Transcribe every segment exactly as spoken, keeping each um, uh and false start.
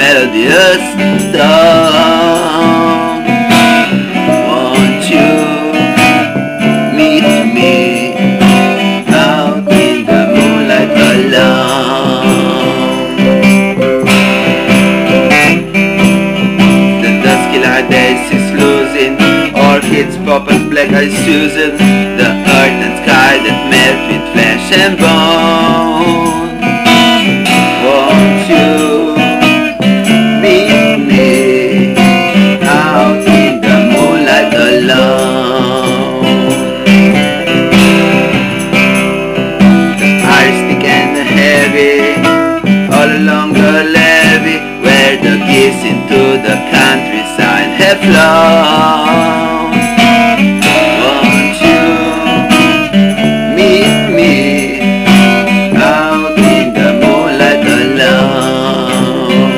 melodious song. Won't you meet me out in the moonlight alone? The dusky light daisy is losing orchids, poppers, black-eyed Susan, the earth and sky that melt with flesh and bone. Into the countryside have flown. Won't you meet me out in the moonlight alone?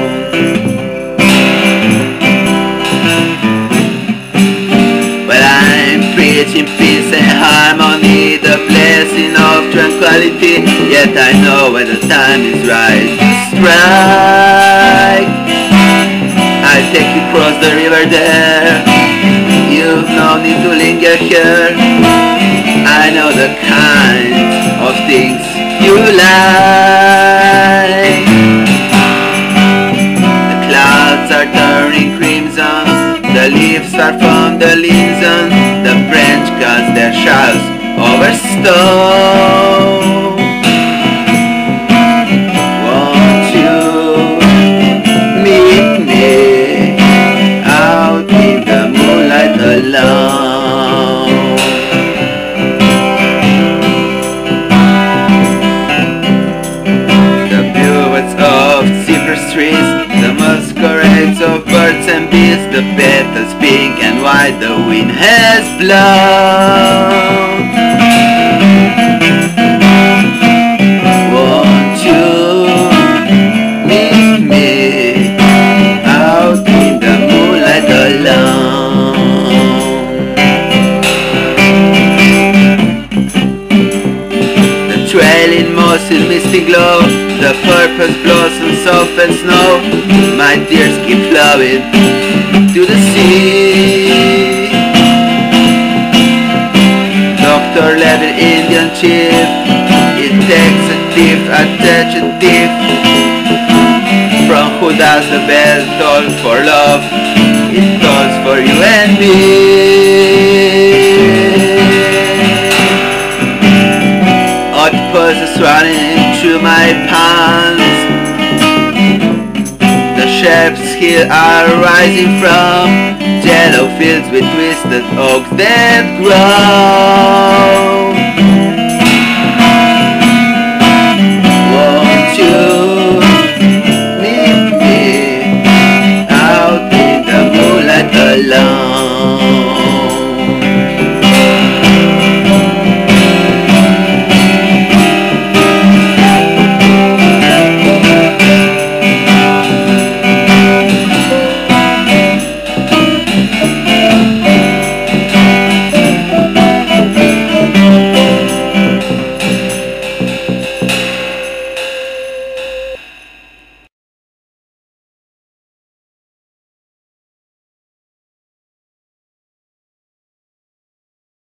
Well, I'm preaching peace and harmony, the blessing of tranquility, yet I know when the time is right to strike. I'll take you across the river there, you've no need to linger here. I know the kind of things you like. The clouds are turning crimson, the leaves are from the linsen, the branch cuts their shells over stone. The masquerades of birds and bees, the petals pink and white the wind has blown. Won't you meet me out in the moonlight alone? The trailing moss is misty glow, the purple blossoms soften snow, my tears keep flowing to the sea. Doctor Levin, Indian chief, it takes a thief, a tragic thief, from who does the bell toll for love, it tolls for you and me. Odd pulses running to my pants, the sharps here are rising from yellow fields with twisted oaks that grow.